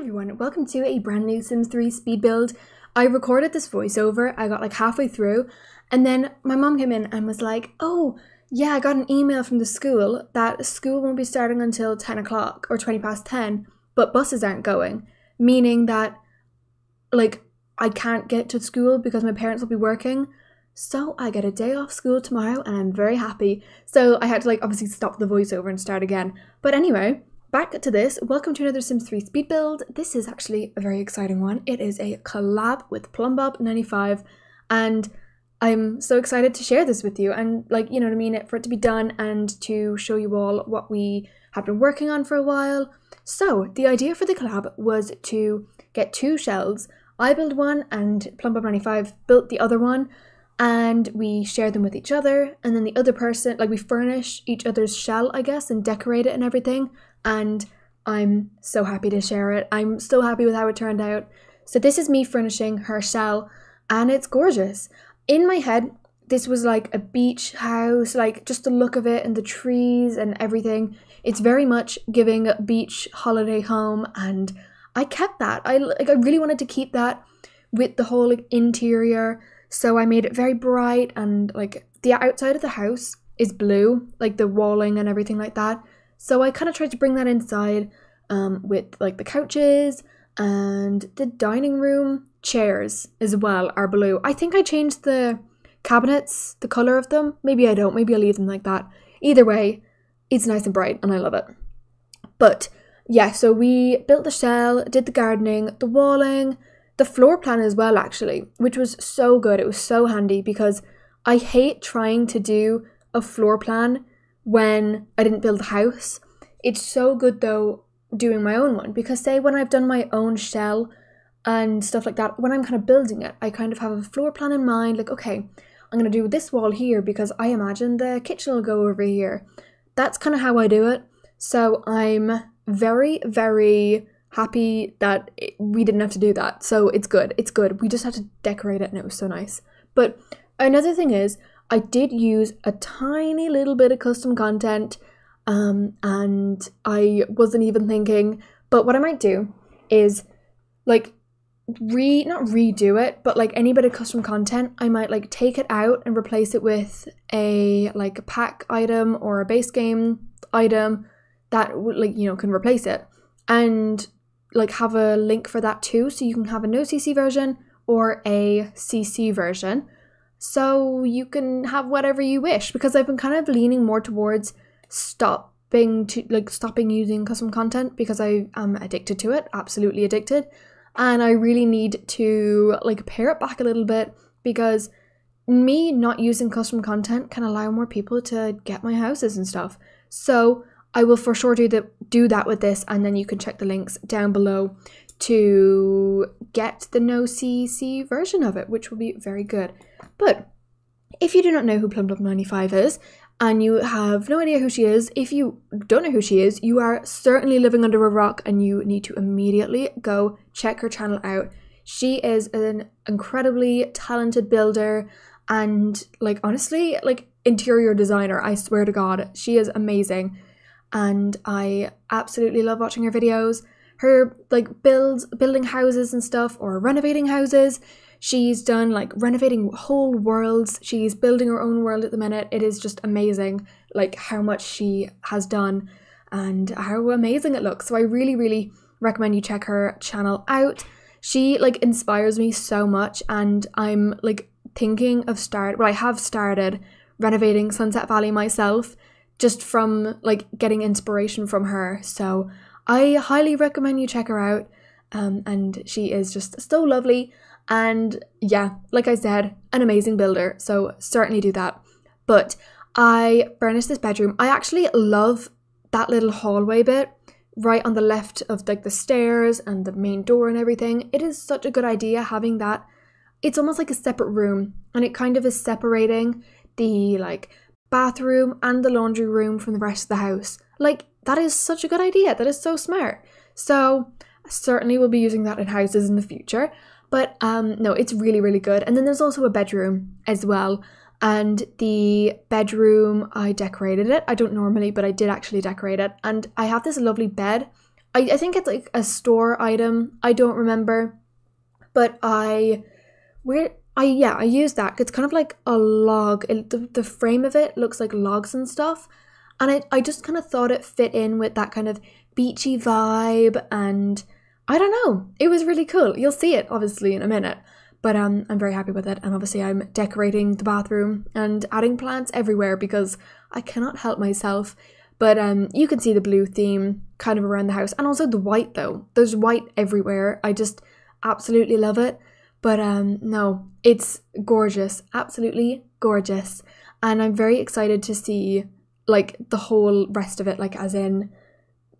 everyone, welcome to a brand new Sims 3 speed build. I recorded this voiceover, I got like halfway through, and then my mom came in and was like, oh yeah, I got an email from the school that school won't be starting until 10 o'clock or 20 past 10, but buses aren't going, meaning that like I can't get to school because my parents will be working. So I get a day off school tomorrow and I'm very happy. So I had to like obviously stop the voiceover and start again. But anyway, back to this. Welcome to another Sims 3 speed build. This is actually a very exciting one. It is a collab with Plumbob95 and I'm so excited to share this with you and like, you know what I mean, for it to be done and to show you all what we have been working on for a while. So the idea for the collab was to get two shells. I built one and Plumbob95 built the other one and we share them with each other, and then the other person, like we furnish each other's shell, I guess, and decorate it and everything. And I'm so happy to share it. I'm so happy with how it turned out. So this is me furnishing her shell and it's gorgeous. In my head, this was like a beach house, like just the look of it and the trees and everything. It's very much giving a beach holiday home and I kept that. I really wanted to keep that with the whole like interior. So I made it very bright and like the outside of the house is blue, like the walling and everything like that. So I kind of tried to bring that inside with like the couches and the dining room chairs as well are blue. I think I changed the cabinets, the color of them. Maybe I don't, maybe I'll leave them like that. Either way, it's nice and bright and I love it. But yeah, so we built the shell, did the gardening, the walling, the floor plan as well actually, which was so good. It was so handy because I hate trying to do a floor plan when I didn't build the house. It's so good though doing my own one, because say when I've done my own shell and stuff like that, when I'm kind of building it, I kind of have a floor plan in mind, like okay, I'm gonna do this wall here because I imagine the kitchen will go over here. That's kind of how I do it. So I'm very, very happy that we didn't have to do that. So it's good, it's good. We just had to decorate it and it was so nice. But another thing is, I did use a tiny little bit of custom content and I wasn't even thinking, but what I might do is like not redo it, but like any bit of custom content, I might like take it out and replace it with a like a pack item or a base game item that like, you know, can replace it, and like have a link for that too. So you can have a no CC version or a CC version. So you can have whatever you wish, because I've been kind of leaning more towards stopping using custom content because I am addicted to it, absolutely addicted. And I really need to like pare it back a little bit, because me not using custom content can allow more people to get my houses and stuff. So I will for sure do that with this, and then you can check the links down below to get the no CC version of it, which will be very good. But if you do not know who Plumbob95 is and you have no idea who she is, if you don't know who she is, you are certainly living under a rock and you need to immediately go check her channel out. She is an incredibly talented builder and like honestly, like interior designer, I swear to God, she is amazing. And I absolutely love watching her videos. Her like building houses and stuff, or renovating houses. She's done like renovating whole worlds. She's building her own world at the minute. It is just amazing like how much she has done and how amazing it looks. So I really, really recommend you check her channel out. She like inspires me so much, and I'm like thinking of I have started renovating Sunset Valley myself just from like getting inspiration from her. So I highly recommend you check her out. And she is just so lovely. And yeah, like I said, an amazing builder, so certainly do that. But I furnished this bedroom. I actually love that little hallway bit right on the left of like the stairs and the main door and everything. It is such a good idea having that. It's almost like a separate room, and it kind of is separating the like bathroom and the laundry room from the rest of the house. Like that is such a good idea. That is so smart. So I certainly will be using that in houses in the future. But no, it's really, really good. And then there's also a bedroom as well. And the bedroom, I decorated it. I don't normally, but I did actually decorate it. And I have this lovely bed. I think it's like a store item. I don't remember, but I use that. It's kind of like a log. The frame of it looks like logs and stuff, and I just kind of thought it fit in with that kind of beachy vibe, and I don't know, it was really cool. You'll see it obviously in a minute, but I'm very happy with it. And obviously I'm decorating the bathroom and adding plants everywhere because I cannot help myself. But you can see the blue theme kind of around the house, and also the white though. There's white everywhere. I just absolutely love it. But no, it's gorgeous, absolutely gorgeous. And I'm very excited to see like the whole rest of it, like as in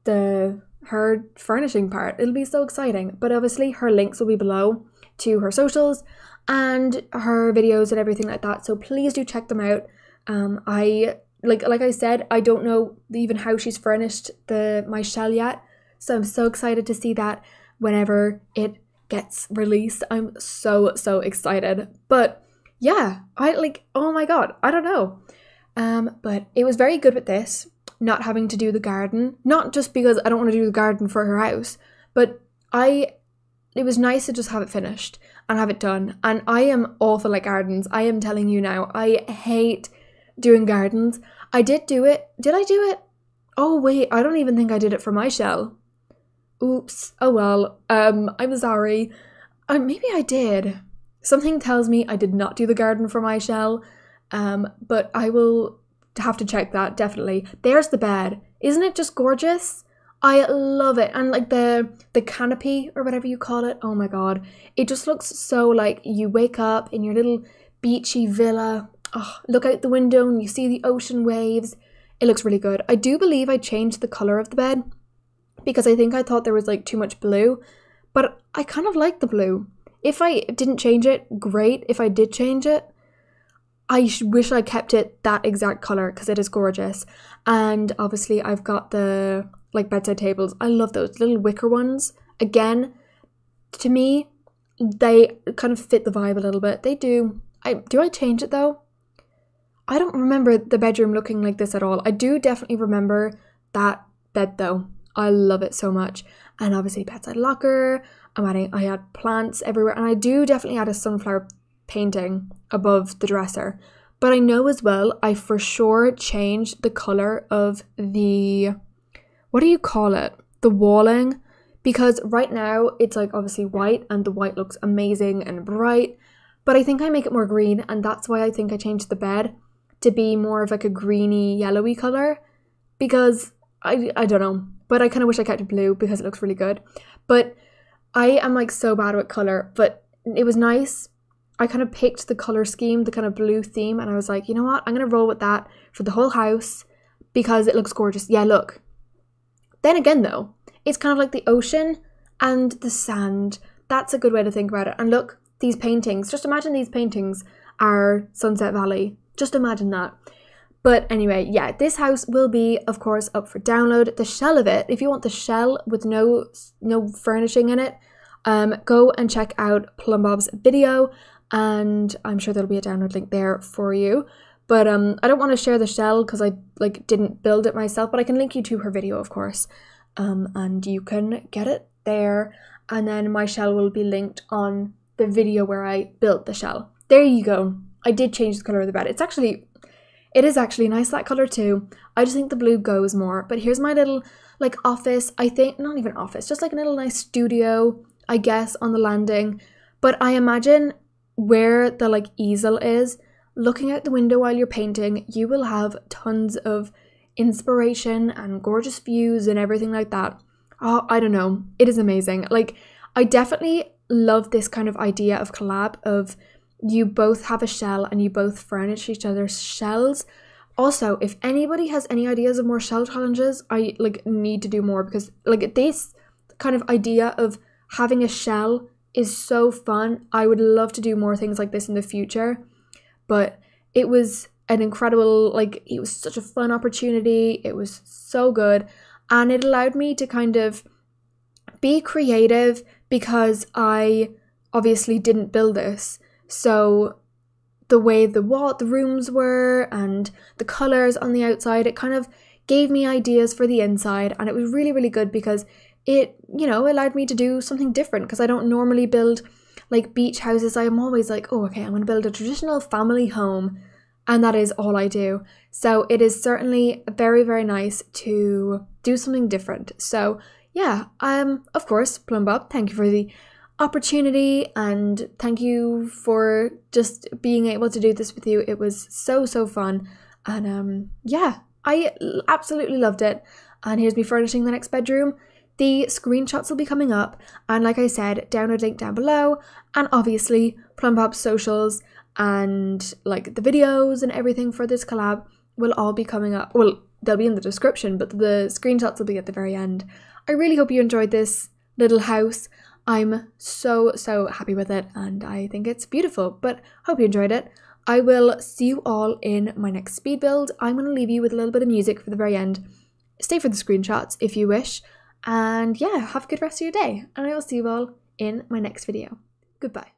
her furnishing part. It'll be so exciting. But obviously her links will be below to her socials and her videos and everything like that. So please do check them out. Like I said, I don't know even how she's furnished my shell yet, so I'm so excited to see that whenever it gets released. I'm so excited. But yeah, I like, oh my god, I don't know. But it was very good with this, not having to do the garden. Not just because I don't want to do the garden for her house, but it was nice to just have it finished and have it done. And I am awful at gardens. I am telling you now, I hate doing gardens. I did do it. Did I do it? Oh wait, I don't even think I did it for my shell. Oops. Oh well. I'm sorry. Maybe I did. Something tells me I did not do the garden for my shell. But I will have to check that, definitely. There's the bed. Isn't it just gorgeous? I love it. And like the canopy or whatever you call it. Oh my god. It just looks so like you wake up in your little beachy villa. Oh, look out the window and you see the ocean waves. It looks really good. I do believe I changed the colour of the bed because I think I thought there was like too much blue, but I kind of like the blue. If I didn't change it, great. If I did change it, I wish I kept it that exact colour because it is gorgeous. And obviously I've got the like bedside tables. I love those little wicker ones. Again, to me, they kind of fit the vibe a little bit. They do. Do I change it though? I don't remember the bedroom looking like this at all. I do definitely remember that bed though. I love it so much. And obviously bedside locker. I add plants everywhere. And I do definitely add a sunflower painting above the dresser. But I know as well, I for sure changed the colour of the, what do you call it? The walling. Because right now it's like obviously white, and the white looks amazing and bright. But I think I make it more green, and that's why I think I changed the bed to be more of like a greeny yellowy color, because I don't know, but I kind of wish I kept it blue because it looks really good. But I am like so bad with color, but it was nice. I kind of picked the color scheme, the kind of blue theme, and I was like, you know what, I'm gonna roll with that for the whole house because it looks gorgeous. Yeah, look. Then again though, it's kind of like the ocean and the sand. That's a good way to think about it. And look, these paintings, just imagine these paintings are Sunset Valley. Just imagine that. But anyway, yeah, this house will be, of course, up for download. The shell of it, if you want the shell with no furnishing in it, go and check out Plumbob's video, and I'm sure there'll be a download link there for you. But I don't want to share the shell because I like didn't build it myself, but I can link you to her video, of course, and you can get it there. And then my shell will be linked on the video where I built the shell. There you go. I did change the colour of the bed. It is actually nice, that colour too. I just think the blue goes more. But here's my little like office, I think, not even office, just like a little nice studio, I guess, on the landing. But I imagine where the like easel is, looking out the window while you're painting, you will have tons of inspiration and gorgeous views and everything like that. Oh, I don't know. It is amazing. Like, I definitely love this kind of idea of collab, of you both have a shell and you both furnish each other's shells. Also, if anybody has any ideas of more shell challenges, I like need to do more, because like this kind of idea of having a shell is so fun. I would love to do more things like this in the future. But it was an incredible, like, it was such a fun opportunity. It was so good, and it allowed me to kind of be creative because I obviously didn't build this. So the way the rooms were and the colours on the outside, it kind of gave me ideas for the inside, and it was really, really good because it, you know, allowed me to do something different, because I don't normally build like beach houses. I'm always like, oh, okay, I'm going to build a traditional family home, and that is all I do. So it is certainly very, very nice to do something different. So yeah, of course, Plumbob, thank you for the opportunity, and thank you for just being able to do this with you. It was so, so fun, and yeah, I absolutely loved it. And here's me furnishing the next bedroom. The screenshots will be coming up, and like I said, download link down below, and obviously Plumbob's socials and like the videos and everything for this collab will all be coming up. Well, they'll be in the description, but the screenshots will be at the very end. I really hope you enjoyed this little house. I'm so, so happy with it, and I think it's beautiful, but hope you enjoyed it. I will see you all in my next speed build. I'm going to leave you with a little bit of music for the very end. Stay for the screenshots if you wish, and yeah, have a good rest of your day, and I will see you all in my next video. Goodbye.